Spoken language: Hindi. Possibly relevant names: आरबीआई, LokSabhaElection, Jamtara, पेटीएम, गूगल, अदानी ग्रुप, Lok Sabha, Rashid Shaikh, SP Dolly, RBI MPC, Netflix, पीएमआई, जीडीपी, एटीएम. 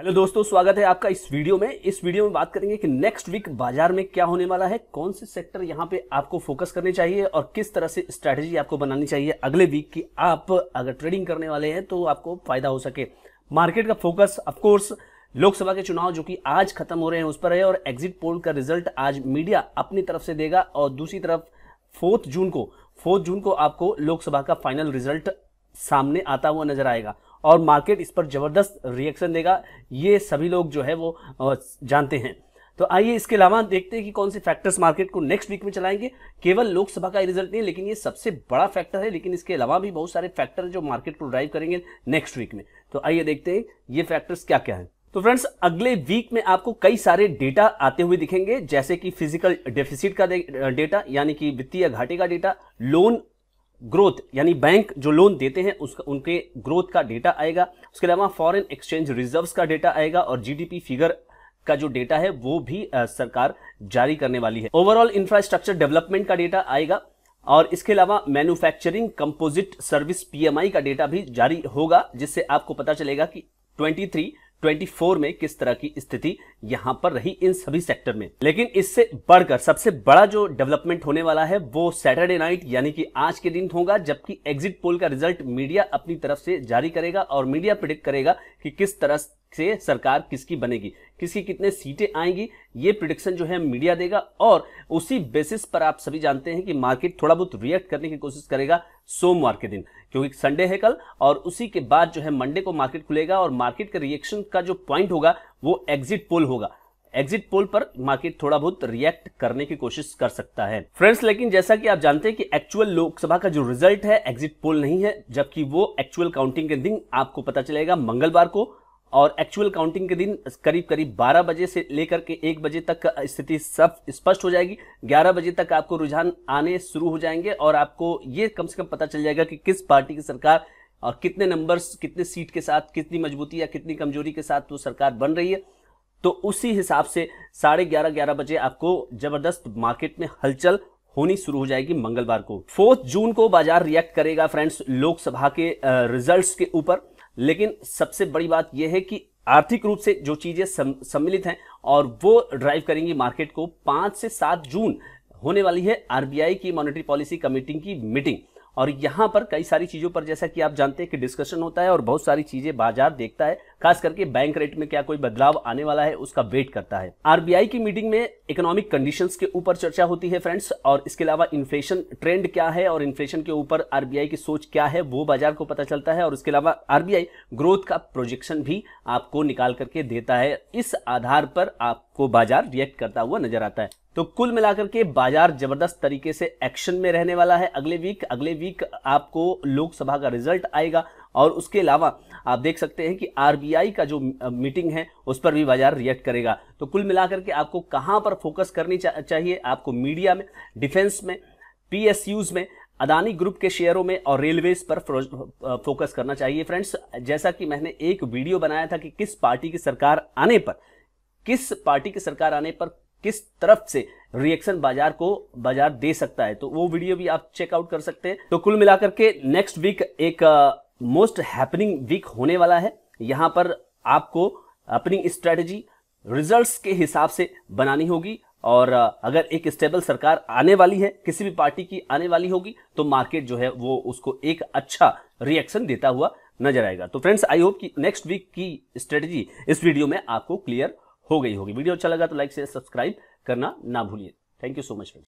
हेलो दोस्तों, स्वागत है आपका इस वीडियो में। बात करेंगे कि नेक्स्ट वीक बाजार में क्या होने वाला है, कौन से सेक्टर यहां पे आपको फोकस करने चाहिए और किस तरह से स्ट्रैटेजी आपको बनानी चाहिए अगले वीक की। आप अगर ट्रेडिंग करने वाले हैं तो आपको फायदा हो सके। मार्केट का फोकस ऑफकोर्स लोकसभा के चुनाव जो कि आज खत्म हो रहे हैं उस पर है, और एग्जिट पोल का रिजल्ट आज मीडिया अपनी तरफ से देगा और दूसरी तरफ 4 जून को आपको लोकसभा का फाइनल रिजल्ट सामने आता हुआ नजर आएगा और मार्केट इस पर जबरदस्त रिएक्शन देगा। ये सभी लोग जो है वो जानते हैं। तो आइए इसके अलावा देखते हैं कि कौन से फैक्टर्स मार्केट को नेक्स्ट वीक में चलाएंगे। केवल लोकसभा का रिजल्ट नहीं, लेकिन ये सबसे बड़ा फैक्टर है, लेकिन इसके अलावा भी बहुत सारे फैक्टर जो मार्केट को ड्राइव करेंगे नेक्स्ट वीक में। तो आइए देखते हैं ये फैक्टर्स क्या क्या है। तो फ्रेंड्स, अगले वीक में आपको कई सारे डेटा आते हुए दिखेंगे, जैसे कि फिजिकल डेफिसिट का डेटा यानी कि वित्तीय घाटे का डेटा, लोन ग्रोथ यानी बैंक जो लोन देते हैं उसका उनके ग्रोथ का डेटा आएगा। उसके अलावा फॉरेन एक्सचेंज रिजर्व्स का डेटा आएगा और जीडीपी फिगर का जो डेटा है वो भी सरकार जारी करने वाली है। ओवरऑल इंफ्रास्ट्रक्चर डेवलपमेंट का डेटा आएगा और इसके अलावा मैन्युफैक्चरिंग कंपोजिट सर्विस पीएमआई का डेटा भी जारी होगा, जिससे आपको पता चलेगा कि 23-24 में किस तरह की स्थिति यहां पर रही इन सभी सेक्टर में। लेकिन इससे बढ़कर सबसे बड़ा जो डेवलपमेंट होने वाला है वो सैटरडे नाइट यानी कि आज के दिन होगा, जबकि एग्जिट पोल का रिजल्ट मीडिया अपनी तरफ से जारी करेगा और मीडिया प्रेडिक्ट करेगा कि किस तरह से सरकार किसकी बनेगी, किसकी कितने सीटें आएंगी। ये प्रेडिक्शन जो है मीडिया देगा और उसी बेसिस पर आप सभी जानते हैं कि मार्केट थोड़ा बहुत रिएक्ट करने की कोशिश करेगा सोमवार के दिन, क्योंकि संडे है कल और उसी के बाद जो है मंडे को मार्केट खुलेगा और मार्केट का रिएक्शन का जो पॉइंट होगा वो एग्जिट पोल होगा। एग्जिट पोल पर मार्केट थोड़ा बहुत रिएक्ट करने की कोशिश कर सकता है फ्रेंड्स। लेकिन जैसा कि आप जानते हैं कि एक्चुअल लोकसभा का जो रिजल्ट है एग्जिट पोल नहीं है, जबकि वो एक्चुअल काउंटिंग के दिन आपको पता चलेगा मंगलवार को, और एक्चुअल काउंटिंग के दिन करीब करीब 12 बजे से लेकर के 1 बजे तक स्थिति सब स्पष्ट हो जाएगी। 11 बजे तक आपको रुझान आने शुरू हो जाएंगे और आपको ये कम से कम पता चल जाएगा कि किस पार्टी की सरकार और कितने नंबर्स, कितने सीट के साथ, कितनी मजबूती या कितनी कमजोरी के साथ वो सरकार बन रही है। तो उसी हिसाब से 11:30 बजे आपको जबरदस्त मार्केट में हलचल होनी शुरू हो जाएगी मंगलवार को। 4 जून को बाजार रिएक्ट करेगा फ्रेंड्स लोकसभा के रिजल्ट्स के ऊपर, लेकिन सबसे बड़ी बात यह है कि आर्थिक रूप से जो चीजें सम्मिलित हैं और वो ड्राइव करेंगी मार्केट को। 5 से 7 जून होने वाली है आरबीआई की मॉनेटरी पॉलिसी कमेटी की मीटिंग और यहां पर कई सारी चीजों पर जैसा कि आप जानते हैं कि डिस्कशन होता है और बहुत सारी चीजें बाजार देखता है, खास करके बैंक रेट में क्या कोई बदलाव आने वाला है उसका वेट करता है। आरबीआई की मीटिंग में इकोनॉमिक कंडीशंस के ऊपर चर्चा होती है फ्रेंड्स, और इसके अलावा इन्फ्लेशन ट्रेंड क्या है और इन्फ्लेशन के ऊपर आरबीआई की सोच क्या है वो बाजार को पता चलता है, और इसके अलावा आरबीआई ग्रोथ का प्रोजेक्शन भी आपको निकाल करके देता है। इस आधार पर आपको बाजार रिएक्ट करता हुआ नजर आता है। तो कुल मिलाकर के बाजार जबरदस्त तरीके से एक्शन में रहने वाला है अगले वीक। आपको लोकसभा का रिजल्ट आएगा और उसके अलावा आप देख सकते हैं कि आरबीआई का जो मीटिंग है उस पर भी बाजार रिएक्ट करेगा। तो कुल मिलाकर के आपको कहां पर फोकस करनी चाहिए, आपको मीडिया में, डिफेंस में, पीएसयूज में, अदानी ग्रुप के शेयरों में और रेलवेज पर फोकस करना चाहिए फ्रेंड्स। जैसा कि मैंने एक वीडियो बनाया था कि किस पार्टी की सरकार आने पर किस तरफ से रिएक्शन बाजार दे सकता है, तो वो वीडियो भी आप चेकआउट कर सकते हैं। तो कुल मिलाकर के नेक्स्ट वीक एक मोस्ट हैपनिंग वीक होने वाला है। यहां पर आपको अपनी स्ट्रेटजी रिजल्ट्स के हिसाब से बनानी होगी और अगर एक स्टेबल सरकार आने वाली है, किसी भी पार्टी की आने वाली होगी, तो मार्केट जो है वो उसको एक अच्छा रिएक्शन देता हुआ नजर आएगा। तो फ्रेंड्स, आई होप कि नेक्स्ट वीक की स्ट्रेटजी इस वीडियो में आपको क्लियर हो गई होगी। वीडियो अच्छा लगा तो लाइक, शेयर, सब्सक्राइब करना ना भूलिए। Thank you so much.